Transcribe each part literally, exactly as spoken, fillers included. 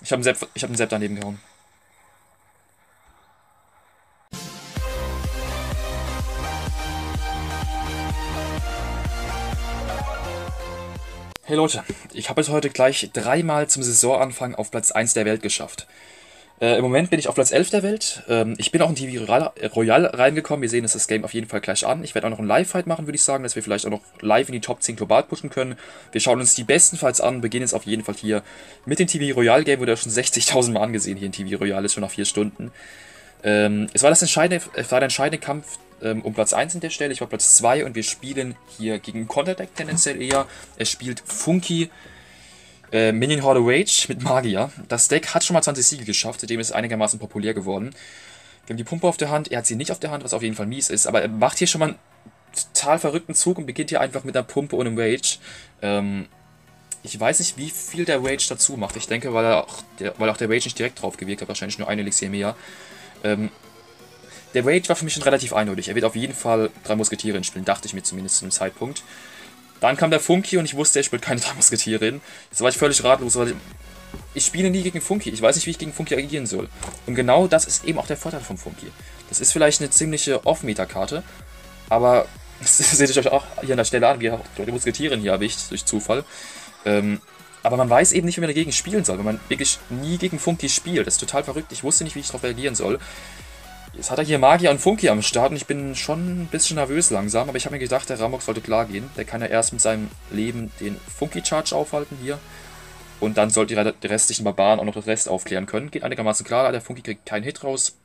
Ich habe einen Zap daneben gehauen. Hey Leute, ich habe es heute gleich dreimal zum Saisonanfang auf Platz eins der Welt geschafft. Äh, Im Moment bin ich auf Platz elf der Welt. Ähm, ich bin auch in T V Royale reingekommen. Wir sehen uns das Game auf jeden Fall gleich an. Ich werde auch noch einen Live-Fight machen, würde ich sagen, dass wir vielleicht auch noch live in die Top zehn global pushen können. Wir schauen uns die bestenfalls an, beginnen jetzt auf jeden Fall hier mit dem T V Royale Game. Wurde ja schon sechzigtausend Mal angesehen hier in T V Royale, ist schon nach vier Stunden. Ähm, es war das entscheidende, es war der entscheidende Kampf ähm, um Platz eins an der Stelle. Ich war Platz zwei und wir spielen hier gegen Konterdeck tendenziell eher. Er spielt Funky. Äh, Minion-Horde Rage mit Magier. Das Deck hat schon mal zwanzig Siege geschafft, seitdem ist es einigermaßen populär geworden. Wir haben die Pumpe auf der Hand, er hat sie nicht auf der Hand, was auf jeden Fall mies ist, aber er macht hier schon mal einen total verrückten Zug und beginnt hier einfach mit einer Pumpe und einem Rage. Ähm, ich weiß nicht, wie viel der Rage dazu macht. Ich denke, weil, er auch, der, weil auch der Rage nicht direkt drauf gewirkt hat, wahrscheinlich nur ein Elixir mehr. Ähm, der Rage war für mich schon relativ eindeutig. Er wird auf jeden Fall drei Musketiere spielen, dachte ich mir zumindest zu dem Zeitpunkt. Dann kam der Funky und ich wusste, er spielt keine drei Musketierin. Jetzt war ich völlig ratlos, weil ich, ich spiele nie gegen Funky. Ich weiß nicht, wie ich gegen Funky agieren soll. Und genau das ist eben auch der Vorteil von Funky. Das ist vielleicht eine ziemliche Off-Meter-Karte, aber das seht ihr euch auch hier an der Stelle an, wie auch die Musketierin hier erwischt, durch Zufall. Ähm, aber man weiß eben nicht, wie man dagegen spielen soll, wenn man wirklich nie gegen Funky spielt. Das ist total verrückt. Ich wusste nicht, wie ich darauf reagieren soll. Jetzt hat er hier Magier und Funky am Start und ich bin schon ein bisschen nervös langsam, aber ich habe mir gedacht, der Rambock sollte klar gehen. Der kann ja erst mit seinem Leben den Funky-Charge aufhalten hier und dann sollte die restlichen Barbaren auch noch den Rest aufklären können. Geht einigermaßen klar, der Funky kriegt keinen Hit raus.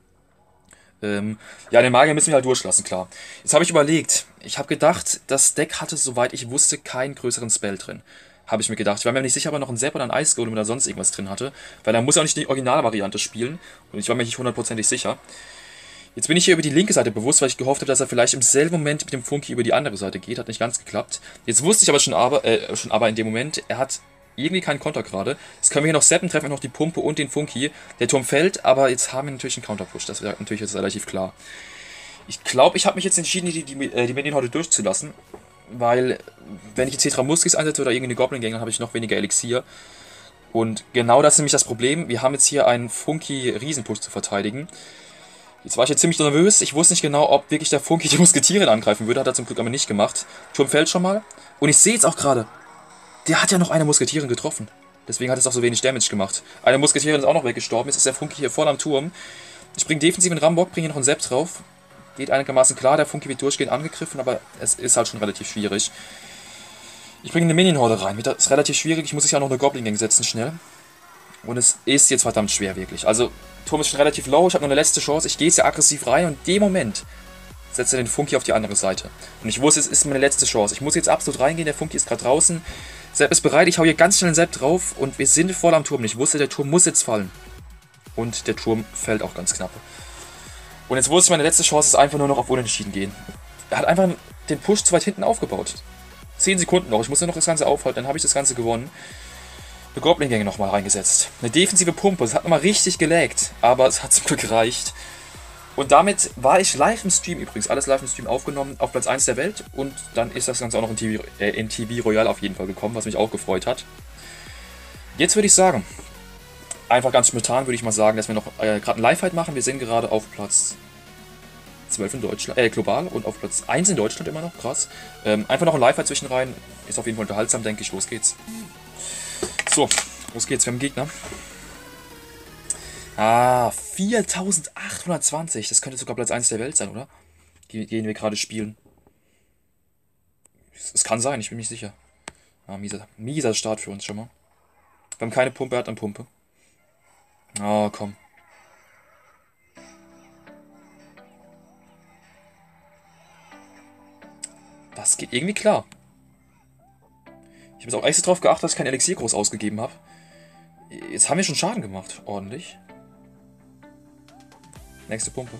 Ähm, ja, den Magier müssen wir halt durchlassen, klar. Jetzt habe ich überlegt, ich habe gedacht, das Deck hatte, soweit ich wusste, keinen größeren Spell drin. Habe ich mir gedacht. Ich war mir nicht sicher, ob er noch einen Zap oder einen Ice Golem oder sonst irgendwas drin hatte, weil er muss auch nicht die Originalvariante spielen und ich war mir nicht hundertprozentig sicher. Jetzt bin ich hier über die linke Seite bewusst, weil ich gehofft habe, dass er vielleicht im selben Moment mit dem Funky über die andere Seite geht. Hat nicht ganz geklappt. Jetzt wusste ich aber schon aber, äh, schon aber in dem Moment, er hat irgendwie keinen Konter gerade. Jetzt können wir hier noch Zappen treffen, noch die Pumpe und den Funky. Der Turm fällt, aber jetzt haben wir natürlich einen Counterpush. Das wäre natürlich jetzt relativ klar. Ich glaube, ich habe mich jetzt entschieden, die, die, die Minion-Horde durchzulassen, weil wenn ich jetzt Tetramuskis einsetze oder irgendeine Goblin-Gang, dann habe ich noch weniger Elixier. Und genau das ist nämlich das Problem. Wir haben jetzt hier einen Funky-Riesenpush zu verteidigen. Jetzt war ich jetzt ziemlich nervös, ich wusste nicht genau, ob wirklich der Funky die Musketierin angreifen würde, hat er zum Glück aber nicht gemacht. Turm fällt schon mal und ich sehe jetzt auch gerade, der hat ja noch eine Musketierin getroffen. Deswegen hat es auch so wenig Damage gemacht. Eine Musketierin ist auch noch weggestorben, jetzt ist der Funky hier voll am Turm. Ich bringe defensiv in Rambock, bringe hier noch einen Sepp drauf. Geht einigermaßen klar, der Funky wird durchgehend angegriffen, aber es ist halt schon relativ schwierig. Ich bringe eine Minion-Horde rein, das ist relativ schwierig, ich muss ja auch noch eine Goblin-Gang setzen schnell. Und es ist jetzt verdammt schwer, wirklich. Also, Turm ist schon relativ low, ich habe noch eine letzte Chance, ich gehe jetzt ja aggressiv rein und in dem Moment setzt er den Funky auf die andere Seite. Und ich wusste, es ist meine letzte Chance. Ich muss jetzt absolut reingehen, der Funky ist gerade draußen. Sepp ist bereit, ich hau hier ganz schnell den Sepp drauf und wir sind voll am Turm. Ich wusste, der Turm muss jetzt fallen. Und der Turm fällt auch ganz knapp. Und jetzt wusste ich, meine letzte Chance ist einfach nur noch auf Unentschieden gehen. Er hat einfach den Push zu weit hinten aufgebaut. zehn Sekunden noch, ich muss nur noch das Ganze aufhalten, dann habe ich das Ganze gewonnen. Eine Goblin-Gang nochmal reingesetzt. Eine defensive Pumpe. Es hat nochmal richtig gelaggt, aber es hat zum Glück gereicht. Und damit war ich live im Stream übrigens. Alles live im Stream aufgenommen auf Platz eins der Welt. Und dann ist das Ganze auch noch in T V, äh, in T V Royale auf jeden Fall gekommen, was mich auch gefreut hat. Jetzt würde ich sagen, einfach ganz spontan würde ich mal sagen, dass wir noch äh, gerade einen Live-Fight machen. Wir sind gerade auf Platz zwölf in Deutschland, äh, global und auf Platz eins in Deutschland immer noch. Krass. Ähm, einfach noch ein Live-Fight zwischen rein. Ist auf jeden Fall unterhaltsam, denke ich. Los geht's. So, los geht's, wir haben einen Gegner. Ah, viertausendachthundertzwanzig, das könnte sogar Platz eins der Welt sein, oder? Den wir gerade spielen. Es kann sein, ich bin nicht sicher. Ah, mieser, mieser Start für uns schon mal. Wir haben keine Pumpe, er hat eine Pumpe. Ah, komm. Das geht irgendwie klar. Ich habe jetzt auch extra darauf geachtet, dass ich kein Elixier groß ausgegeben habe. Jetzt haben wir schon Schaden gemacht, ordentlich. Nächste Pumpe.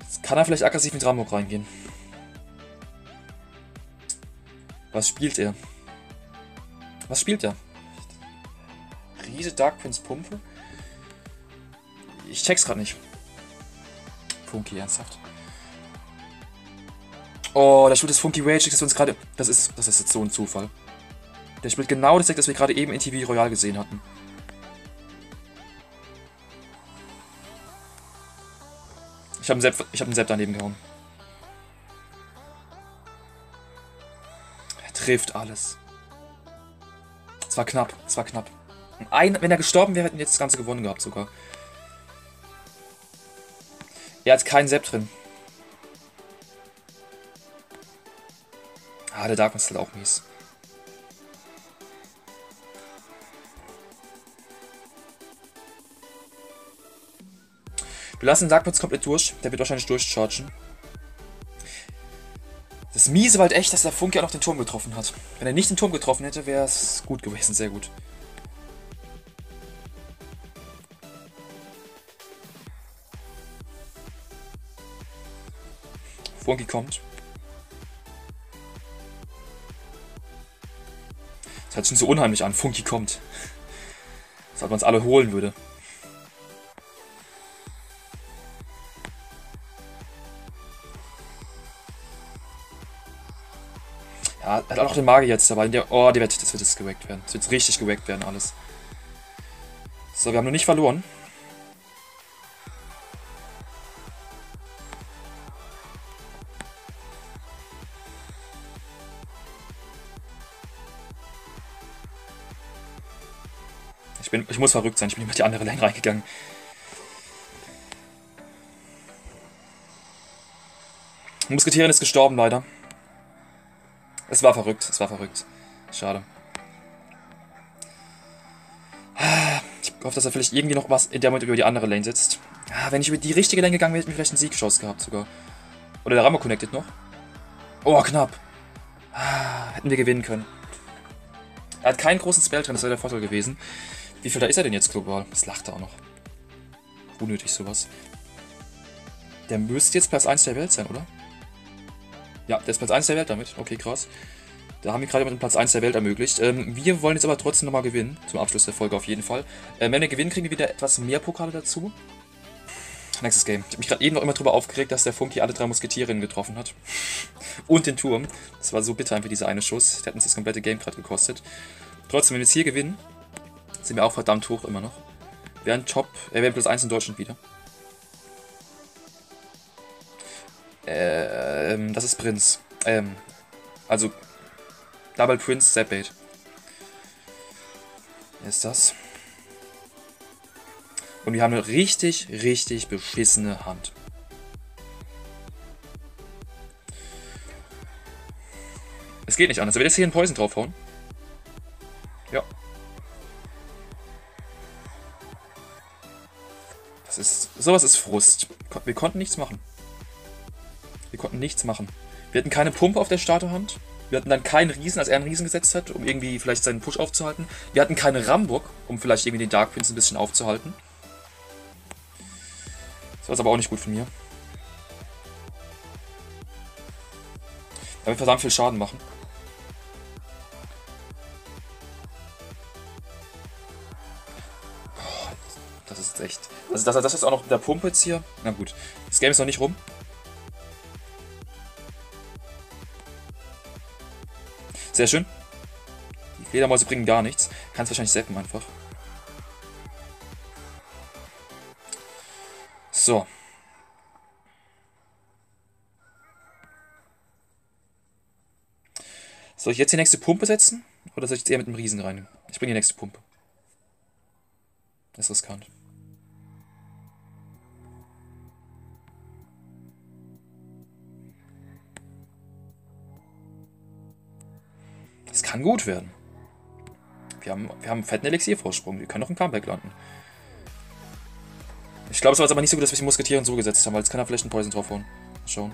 Jetzt kann er vielleicht aggressiv mit Rambock reingehen. Was spielt er? Was spielt er? Riese Dark Prince Pumpe? Ich check's gerade nicht. Funky, ernsthaft. Oh, der spielt das Funky Rage, das wir uns gerade... Das ist, das ist jetzt so ein Zufall. Der spielt genau das Deck, das wir gerade eben in T V Royale gesehen hatten. Ich habe einen, hab einen Zap daneben gehauen. Er trifft alles. Es war knapp, es war knapp. Ein, wenn er gestorben wäre, hätten wir jetzt das Ganze gewonnen gehabt sogar. Er hat keinen Zap drin. Ah, der Dark Prince ist halt auch mies. Wir lassen den Dark Prince komplett durch. Der wird wahrscheinlich durchchargen. Das Miese war halt echt, dass der Funky auch noch den Turm getroffen hat. Wenn er nicht den Turm getroffen hätte, wäre es gut gewesen. Sehr gut. Funky kommt. Das hört sich so unheimlich an. Funky kommt. Als ob man es alle holen würde. Ja, hat auch noch den Magier jetzt dabei. Der, oh, die wird, das wird jetzt gewackt werden. Das wird jetzt richtig gewackt werden, alles. So, wir haben noch nicht verloren. Ich, bin, ich muss verrückt sein, ich bin immer die andere Lane reingegangen. Die Musketierin ist gestorben, leider. Es war verrückt, es war verrückt. Schade. Ich hoffe, dass er vielleicht irgendwie noch was in der Moment über die andere Lane sitzt. Wenn ich über die richtige Lane gegangen wäre, hätte ich vielleicht einen Siegchance gehabt sogar. Oder der Rambo connected noch. Oh, knapp. Hätten wir gewinnen können. Er hat keinen großen Spell drin, das wäre der Vorteil gewesen. Wie viel da ist er denn jetzt global? Das lacht er auch noch. Unnötig sowas. Der müsste jetzt Platz eins der Welt sein, oder? Ja, der ist Platz eins der Welt damit. Okay, krass. Da haben wir gerade mit dem Platz eins der Welt ermöglicht. Ähm, wir wollen jetzt aber trotzdem nochmal gewinnen. Zum Abschluss der Folge auf jeden Fall. Ähm, wenn wir gewinnen, kriegen wir wieder etwas mehr Pokale dazu. Nächstes Game. Ich habe mich gerade eben noch immer drüber aufgeregt, dass der Funky alle drei Musketierinnen getroffen hat. Und den Turm. Das war so bitter einfach, dieser eine Schuss. Der hat uns das komplette Game gerade gekostet. Trotzdem, wenn wir jetzt hier gewinnen, sind wir auch verdammt hoch immer noch. Wir wären Top. Äh, wir wären Platz eins in Deutschland wieder. Ähm, das ist Prinz. Ähm, also Double Prince Zapbait. Ist das. Und wir haben eine richtig, richtig beschissene Hand. Es geht nicht anders. Er wird jetzt hier einen Poison draufhauen. Ja. Das ist. Sowas ist Frust. Wir konnten nichts machen. Wir konnten nichts machen. Wir hatten keine Pumpe auf der Starterhand. Wir hatten dann keinen Riesen, als er einen Riesen gesetzt hat, um irgendwie vielleicht seinen Push aufzuhalten. Wir hatten keine Rambock, um vielleicht irgendwie den Dark Prince ein bisschen aufzuhalten. Das war aber auch nicht gut von mir. Da wird verdammt viel Schaden machen. Oh, das ist echt... Also das, das ist auch noch mit der Pumpe jetzt hier. Na gut, das Game ist noch nicht rum. Sehr schön. Die Fledermäuse bringen gar nichts. Kannst wahrscheinlich zappen einfach. So. Soll ich jetzt die nächste Pumpe setzen? Oder soll ich jetzt eher mit dem Riesen rein? Ich bringe die nächste Pumpe. Das ist riskant. Das kann gut werden. Wir haben, wir haben einen fetten Elixir-Vorsprung. Wir können noch ein Comeback landen. Ich glaube, es war jetzt aber nicht so gut, dass wir die Musketieren so gesetzt haben, weil jetzt kann er vielleicht einen Poison draufhauen. Mal schauen.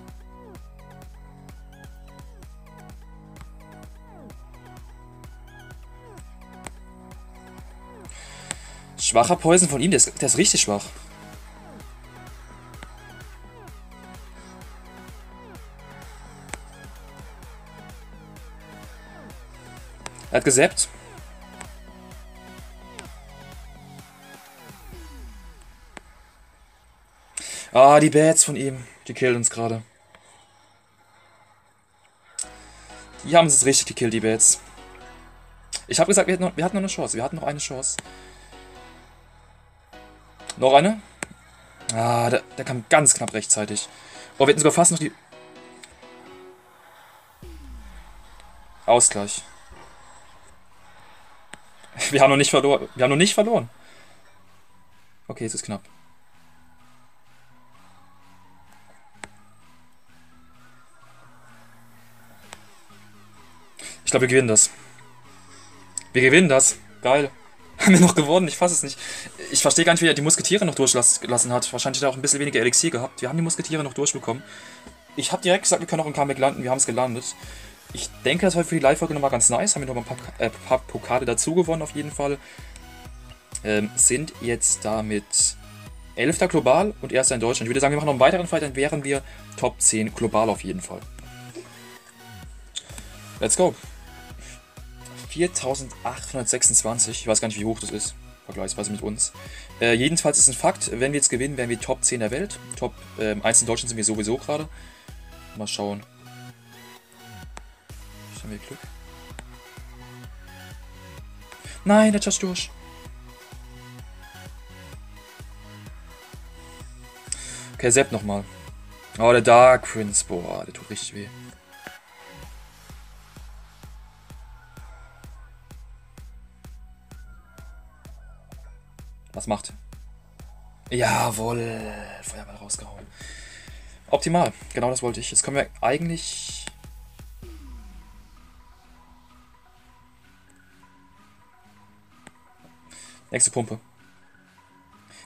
Schwacher Poison von ihm. Der ist, der ist richtig schwach. Er hat gesappt. Ah, die Bats von ihm. Die killen uns gerade. Die haben es richtig gekillt, die Bats. Ich habe gesagt, wir hatten, noch, wir hatten noch eine Chance. Wir hatten noch eine Chance. Noch eine? Ah, der, der kam ganz knapp rechtzeitig. Oh, wir hätten sogar fast noch die... Ausgleich. Wir haben noch nicht verloren. Wir haben noch nicht verloren. Okay, jetzt ist knapp. Ich glaube, wir gewinnen das. Wir gewinnen das. Geil. Haben wir noch gewonnen? Ich fasse es nicht. Ich verstehe gar nicht, wie er die Musketiere noch durchgelassen hat. Wahrscheinlich hat er auch ein bisschen weniger Elixier gehabt. Wir haben die Musketiere noch durchbekommen. Ich habe direkt gesagt, wir können auch im Comeback landen. Wir haben es gelandet. Ich denke, das war für die Live-Folge nochmal ganz nice. Haben wir noch mal ein paar, äh, paar Pokale dazu gewonnen, auf jeden Fall. Ähm, sind jetzt damit elfter global und erster in Deutschland. Ich würde sagen, wir machen noch einen weiteren Fight, dann wären wir Top zehn global auf jeden Fall. Let's go. viertausendachthundertsechsundzwanzig. Ich weiß gar nicht, wie hoch das ist, vergleichsweise mit uns. Äh, jedenfalls ist ein Fakt, wenn wir jetzt gewinnen, wären wir Top zehn der Welt. Top eins in Deutschland sind wir sowieso gerade. Mal schauen. Jetzt haben wir Glück. Nein, der Just durch. Okay, Zap nochmal. Oh, der Dark Prince. Boah, der tut richtig weh. Was macht? Jawohl! Feuerball rausgehauen. Optimal. Genau das wollte ich. Jetzt können wir eigentlich... Nächste Pumpe.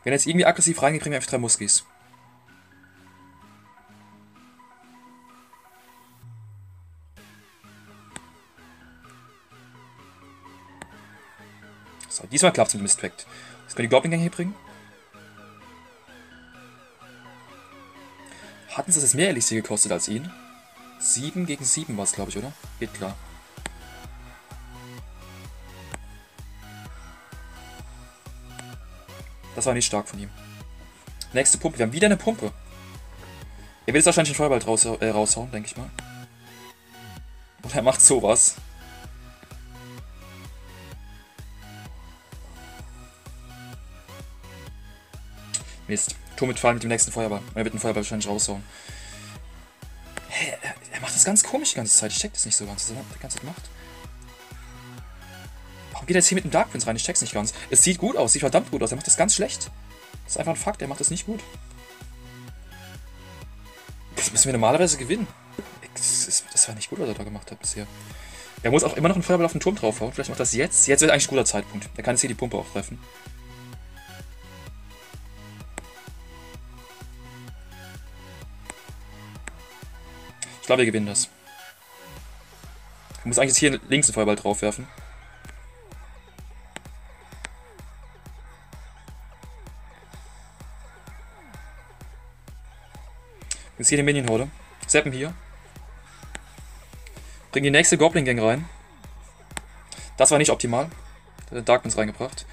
Wenn jetzt irgendwie aggressiv reingeht, kriegen wir einfach drei Muskis. So, diesmal klappt es mit Mistract. Jetzt können die Goblin-Gang hier bringen. Hatten sie das mehr Elixir gekostet als ihn? sieben gegen sieben war es, glaube ich, oder? Geht klar. Das war nicht stark von ihm. Nächste Pumpe. Wir haben wieder eine Pumpe. Er will jetzt wahrscheinlich den Feuerball raus, äh, raushauen, denke ich mal. Und er macht sowas. Mist. Turm mit Fall mit dem nächsten Feuerball. Er wird den Feuerball wahrscheinlich raushauen. Hey, er macht das ganz komisch die ganze Zeit. Ich check das nicht so ganz, was er die ganze Zeit macht. Warum geht er jetzt hier mit dem Dark Prince rein? Ich check's nicht ganz. Es sieht gut aus. Sieht verdammt gut aus. Er macht das ganz schlecht. Das ist einfach ein Fakt. Er macht das nicht gut. Das müssen wir normalerweise gewinnen. Das war nicht gut, was er da gemacht hat bisher. Er muss auch immer noch einen Feuerball auf den Turm draufhauen. Vielleicht macht das jetzt. Jetzt wird eigentlich ein guter Zeitpunkt. Er kann jetzt hier die Pumpe auch treffen. Ich glaube, wir gewinnen das. Ich muss eigentlich jetzt hier links einen Feuerball draufwerfen. Jetzt hier die Minion-Horde. Zappen hier. Bring die nächste Goblin-Gang rein. Das war nicht optimal. Da hat Dark Prince reingebracht.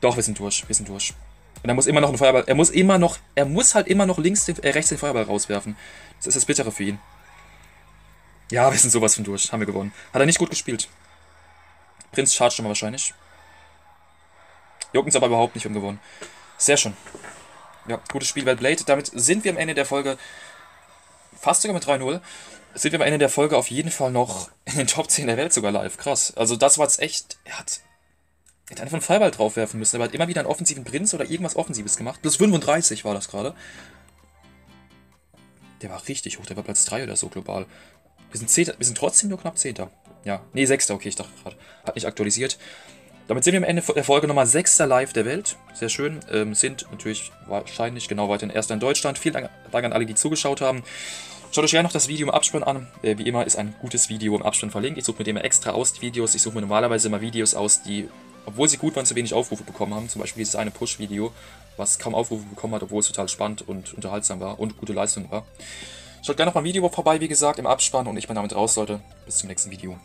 Doch, wir sind durch. Wir sind durch. Und er muss immer noch einen Feuerball. Er muss immer noch. Er muss halt immer noch links den, äh, rechts den Feuerball rauswerfen. Das ist das Bittere für ihn. Ja, wir sind sowas von durch. Haben wir gewonnen. Hat er nicht gut gespielt. Prinz charge schon mal wahrscheinlich. Juckt uns aber überhaupt nicht, um gewonnen. Sehr schön. Ja, gutes Spiel bei Blade. Damit sind wir am Ende der Folge, fast sogar mit drei null, sind wir am Ende der Folge auf jeden Fall noch in den Top zehn der Welt sogar live. Krass. Also das war jetzt echt... Er hat, er hat einfach einen Feuerball draufwerfen müssen. Er hat immer wieder einen offensiven Prinz oder irgendwas Offensives gemacht. Plus fünfunddreißig war das gerade. Der war richtig hoch. Der war Platz drei oder so global. Wir sind, zehn, wir sind trotzdem nur knapp zehnter. Ja, nee, sechster, okay, ich dachte gerade. Hat nicht aktualisiert. Damit sind wir am Ende der Folge nochmal sechster live der Welt. Sehr schön. Ähm, sind natürlich wahrscheinlich genau weiterhin Erster in Deutschland. Vielen Dank an alle, die zugeschaut haben. Schaut euch gerne noch das Video im Abspann an. Äh, wie immer ist ein gutes Video im Abspann verlinkt. Ich suche mir immer extra aus die Videos. Ich suche mir normalerweise immer Videos aus, die, obwohl sie gut waren, zu wenig Aufrufe bekommen haben. Zum Beispiel dieses eine Push-Video, was kaum Aufrufe bekommen hat, obwohl es total spannend und unterhaltsam war und gute Leistung war. Schaut gerne noch mal ein Video vorbei, wie gesagt, im Abspann. Und ich bin damit raus, Leute. Bis zum nächsten Video.